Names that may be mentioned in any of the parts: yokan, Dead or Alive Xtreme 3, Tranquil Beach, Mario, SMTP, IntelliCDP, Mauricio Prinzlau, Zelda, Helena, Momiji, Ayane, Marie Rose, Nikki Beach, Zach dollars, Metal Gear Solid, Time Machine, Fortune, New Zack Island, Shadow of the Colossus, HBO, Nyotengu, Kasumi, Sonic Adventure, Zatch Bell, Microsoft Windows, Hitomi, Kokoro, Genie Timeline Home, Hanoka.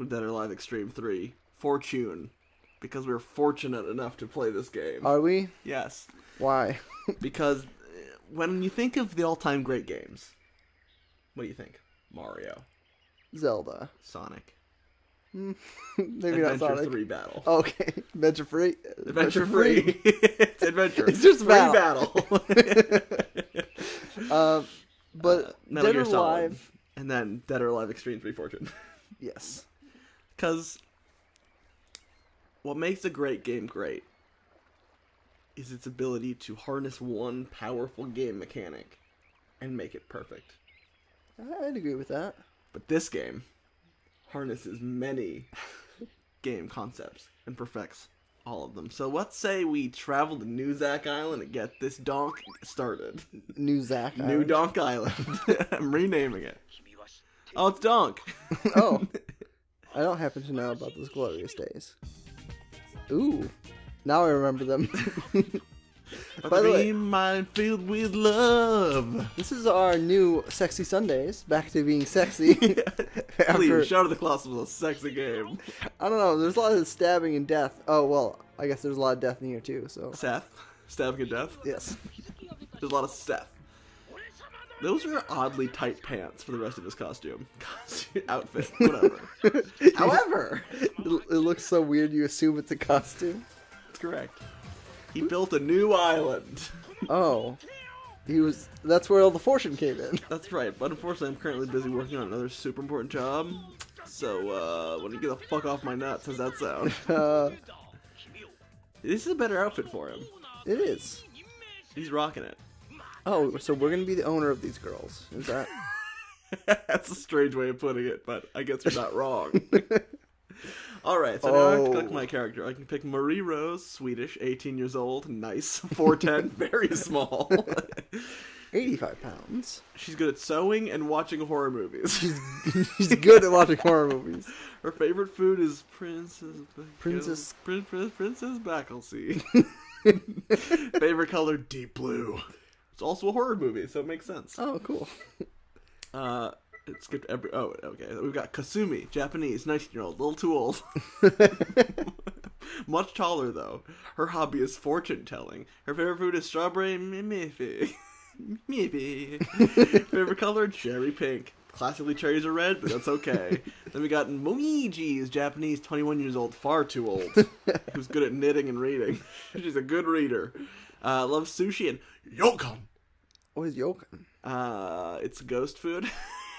from Dead or Alive Xtreme 3: Fortune, because we were fortunate enough to play this game. Are we? Yes. Why? Because when you think of the all-time great games, what do you think? Mario, Zelda, Sonic. Maybe Adventure not Sonic. Adventure 3 Battle. Oh, okay. Adventure Free? Adventure Free. It's Adventure. It's just Free Battle. But Metal Gear Solid. And then Dead or Alive Xtreme 3 Fortune. Yes. Because what makes a great game great is its ability to harness one powerful game mechanic and make it perfect. I'd agree with that. But this game harnesses many game concepts and perfects all of them. So let's say we travel to New Zack Island and get this donk started. New Zack Island? New Donk Island. I'm renaming it. Oh, it's Donk. Oh. I don't happen to know about those glorious days. Ooh. Now I remember them. By the way, mine filled with love. This is our new Sexy Sundays. Back to being sexy. Please, Shout of the Colossus was a sexy game. I don't know. There's a lot of stabbing and death. Oh, well, I guess there's a lot of death in here, too. So Stabbing and death? Yes. There's a lot of Seth. Those are oddly tight pants for the rest of his costume. Outfit, whatever. However, it looks so weird you assume it's a costume. That's correct. He built a new island. Oh. That's where all the fortune came in. That's right, but unfortunately I'm currently busy working on another super important job. So, when you get the fuck off my nuts, how's that sound? This is a better outfit for him. It is. He's rocking it. Oh, so we're gonna be the owner of these girls. Is that... That's a strange way of putting it, but I guess you're not wrong. Alright, so now I have to click my character. I can pick Marie Rose, Swedish, 18 years old, nice, 4'10", very small. 85 pounds. She's good at sewing and watching horror movies. She's good at watching horror movies. Her favorite food is Princess Backlesea. Favorite color, deep blue. It's also a horror movie, so it makes sense. Oh, cool. Oh, okay. We've got Kasumi, Japanese, 19-year-old, a little too old. Much taller, though. Her hobby is fortune-telling. Her favorite food is strawberry miffy. Favorite color, cherry pink. Classically, cherries are red, but that's okay. Then we got Momiji, is Japanese, 21 years old, far too old. Who's good at knitting and reading. She's a good reader. Loves sushi and yokan. What is yokan? It's ghost food.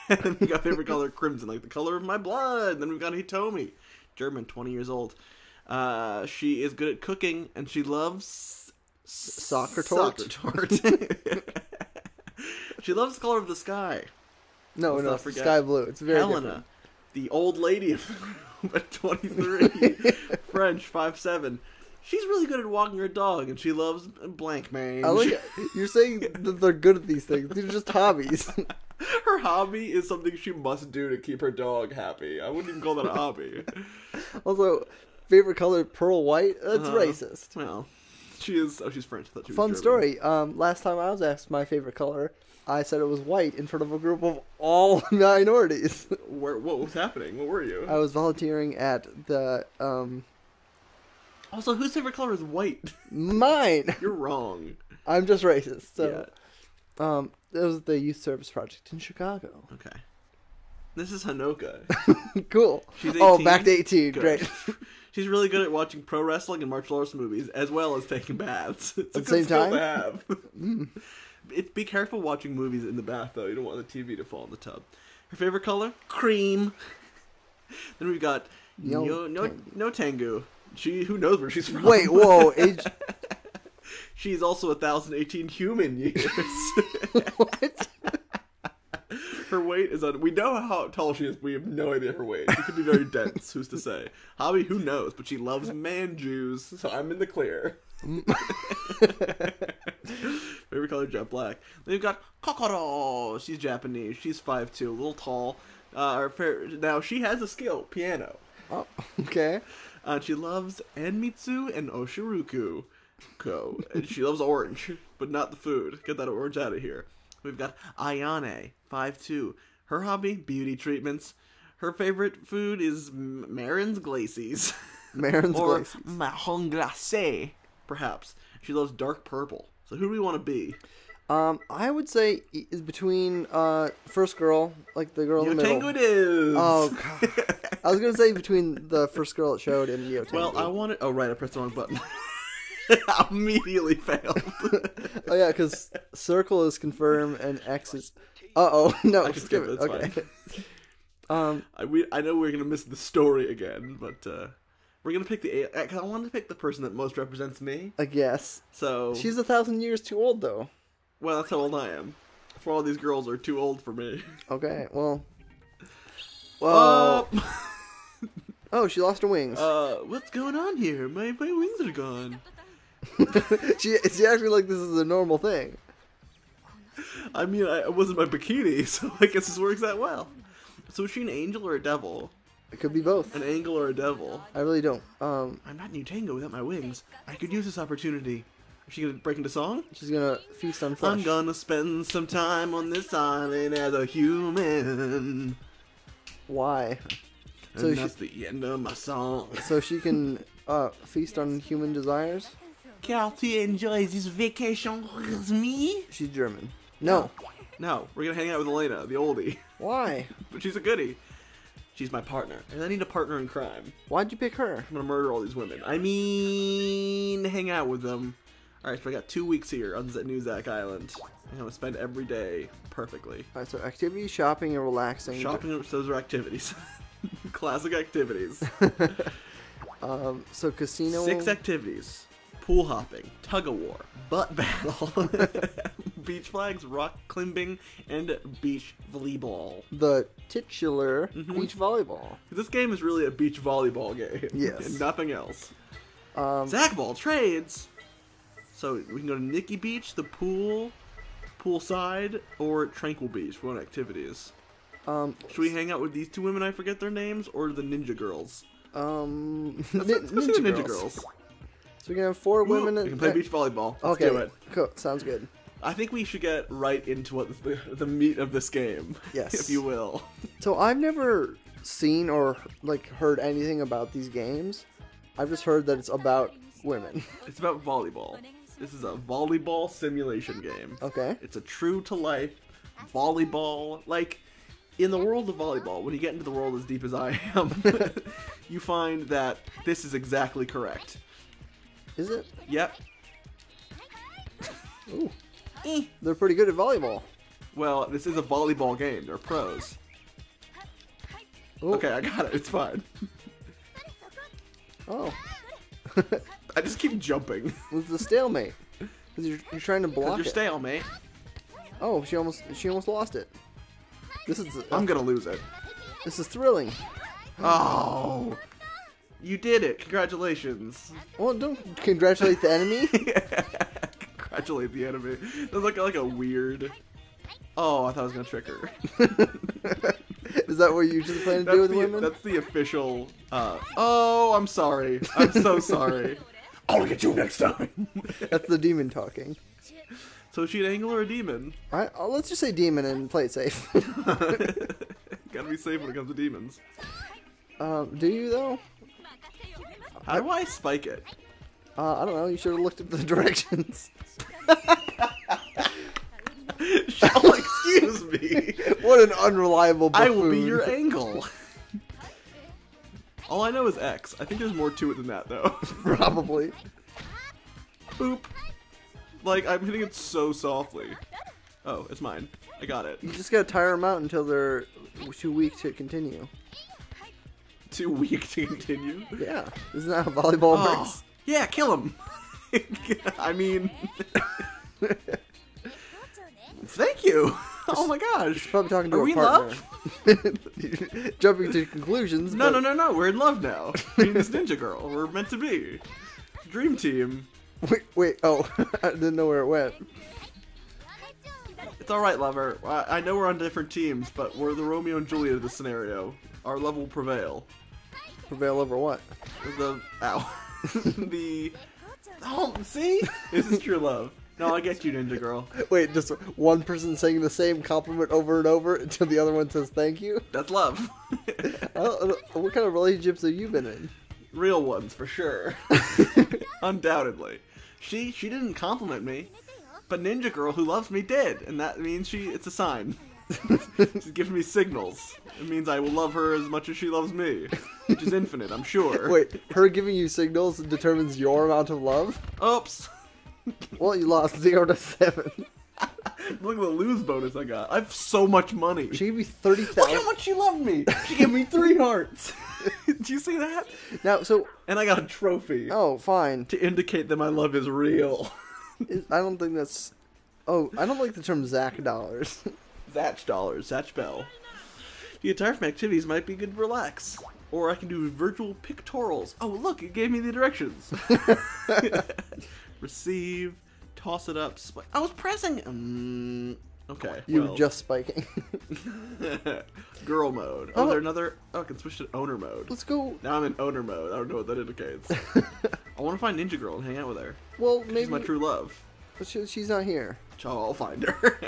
And then we got favorite color crimson, like the color of my blood. Then we've got Hitomi, German, 20 years old. She is good at cooking, and she loves soccer tort. She loves the color of the sky. No, sky blue. It's very Helena, different. The old lady of the group at 23, French, 5'7". She's really good at walking her dog, and she loves blank mange. You're saying that they're good at these things. These are just hobbies. Her hobby is something she must do to keep her dog happy. I wouldn't even call that a hobby. Also, favorite color, pearl white? That's racist. Well, she is... Oh, she's French. I thought she was German. Fun story. Last time I was asked my favorite color, I said it was white in front of a group of all minorities. What was happening? What were you? I was volunteering at the... Also, whose favorite color is white? Mine! You're wrong. I'm just racist, so... Yeah. It was the youth service project in Chicago. Okay. This is Hanoka. Cool. She's 18. Oh, back to 18. Good. Great. She's really good at watching pro wrestling and martial arts movies, as well as taking baths. It's at the same time? To have. Be careful watching movies in the bath, though. You don't want the TV to fall in the tub. Her favorite color? Cream. Then we've got Nyotengu. Who knows where she's from? Wait, whoa. She's also 1,018 human years. What? Her weight is on... We know how tall she is. We have no idea her weight. She could be very dense. Who's to say? Hobby, who knows? But she loves man Jews, so I'm in the clear. Favorite color, jet black. Then we've got Kokoro. She's Japanese. She's 5'2", a little tall. Now, she has a skill, piano. Oh, okay. She loves enmitsu and oshiruku. And she loves orange, but not the food. Get that orange out of here. We've got Ayane, 5'2". Her hobby, beauty treatments. Her favorite food is Marin's Glacies. Marin's Glacies. Or Marron Glacé, perhaps. She loves dark purple. So who do we want to be? I would say is between first girl, like the girl in the middle. Nyotengu it is. Oh god. I was gonna say between the first girl it showed and Nyotengu. Well, I wanted. Oh right, I pressed the wrong button. I immediately failed. Oh yeah, because circle is confirm and X is. Uh oh, no, I can skip it. Okay. I know we're gonna miss the story again, but we're gonna pick the. Cause I wanted to pick the person that most represents me. I guess. So she's 1,000 years too old though. Well, that's how old I am. For all these girls are too old for me. Okay, well... Well... Oh, she lost her wings. What's going on here? My wings are gone. She acted like this is a normal thing. I mean, I was in my bikini, so I guess this works out well. So is she an angel or a devil? It could be both. An angel or a devil? I really don't. I'm not Nyotengu without my wings. I could use this opportunity. Is she gonna break into song? She's gonna feast on flesh. I'm gonna spend some time on this island as a human. Why? And so that's the end of my song. So she can feast on human desires? Cartier enjoys his vacation with me? She's German. No. No, we're gonna hang out with Helena, the oldie. Why? But she's a goodie. She's my partner. And I need a partner in crime. Why'd you pick her? I'm gonna murder all these women. I mean, hang out with them. Alright, so I got 2 weeks here on New Zack Island. I'm going to spend every day perfectly. Alright, so activity, shopping, and relaxing. Shopping, those are activities. Classic activities. So casino... 6 activities. Pool hopping, tug-of-war, butt battle, beach flags, rock climbing, and beach volleyball. The titular beach volleyball. This game is really a beach volleyball game. Yes. And nothing else. Zack ball trades! So we can go to Nikki Beach, the pool, poolside, or Tranquil Beach for activities. Should we hang out with these two women? I forget their names, or the Ninja Girls. Let's go see the Ninja Girls. So we can have 4 women. We can play beach volleyball. Let's do it. Cool. Sounds good. I think we should get right into what the meat of this game, yes, if you will. So I've never seen or like heard anything about these games. I've just heard that it's about women. It's about volleyball. This is a volleyball simulation game. Okay. It's a true-to-life volleyball. Like, in the world of volleyball, when you get into the world as deep as I am, you find that this is exactly correct. Is it? Yep. Ooh. They're pretty good at volleyball. Well, this is a volleyball game. They're pros. Ooh. Okay, I got it. It's fine. Oh. I just keep jumping. With the stalemate, because you're trying to block it. You're stalemate. Oh, she almost lost it. This is. I'm gonna lose it. This is thrilling. Oh, you did it! Congratulations. Well, don't congratulate the enemy. Yeah, congratulate the enemy. That's like a weird. Oh, I thought I was gonna trick her. Is that what you just plan to do with women? That's the official. Oh, I'm sorry. I'm so sorry. I'll get you next time. That's the demon talking. So is she an angel or a demon? Let's just say demon and play it safe. Gotta be safe when it comes to demons. Do you though? How do I spike it? I don't know. You should have looked at the directions. Shall excuse me. What an unreliable buffoon. I will be your angle. All I know is X. I think there's more to it than that, though. Probably. Boop. Like, I'm hitting it so softly. Oh, it's mine. I got it. You just gotta tire them out until they're too weak to continue. Too weak to continue? Yeah. Isn't that how volleyball works? Yeah, kill him. I mean... Thank you! Oh my gosh! She's probably talking to a partner. Are we in love? Jumping to conclusions. No, no, no, no. We're in love now. Me and this ninja girl. We're meant to be. Dream team. Wait. Oh, I didn't know where it went. It's alright, lover. I know we're on different teams, but we're the Romeo and Juliet of the scenario. Our love will prevail. Prevail over what? The... Ow. The... Oh, see? This is true love. No, I get you, Ninja Girl. Wait, just one person saying the same compliment over and over until the other one says thank you? That's love. What kind of relationships have you been in? Real ones, for sure. Undoubtedly. She didn't compliment me, but Ninja Girl, who loves me, did. And that means it's a sign. She's giving me signals. It means I will love her as much as she loves me, which is infinite, I'm sure. Wait, her giving you signals determines your amount of love? Oops. Well, you lost 0 to 7. Look at the lose bonus I got. I have so much money. She gave me 30,000. Look how much she loved me. She gave me 3 hearts. Did you see that? Now, so and I got a trophy. Oh, fine. To indicate that my love is real. I don't think that's. Oh, I don't like the term Zach dollars. Zach dollars, Zach Bell. The attire from activities might be good to relax. Or I can do virtual pictorials. Oh, look, it gave me the directions. Receive, toss it up, spike. I was pressing. Okay. You were just spiking. Girl mode. Oh, is there another? Oh, I can switch to owner mode. Let's go. Now I'm in owner mode. I don't know what that indicates. I want to find Ninja Girl and hang out with her. Well, maybe. She's my true love. But she's not here. I'll find her.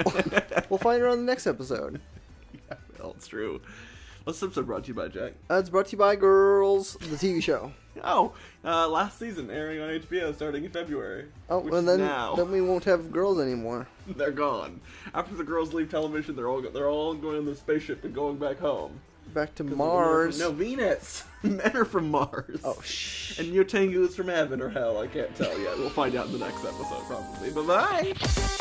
We'll find her on the next episode. Yeah, well, it's true. What's this episode brought to you by, Jack? It's brought to you by Girls, the TV show. Oh, last season airing on HBO starting in February. Oh, and then we won't have girls anymore. They're gone. After the girls leave television, they're all going on the spaceship and going back home. Back to Mars. No, Venus. Men are from Mars. Oh, shh. And Nyotengu is from heaven or hell. I can't tell yet. We'll find out in the next episode, probably. Bye-bye.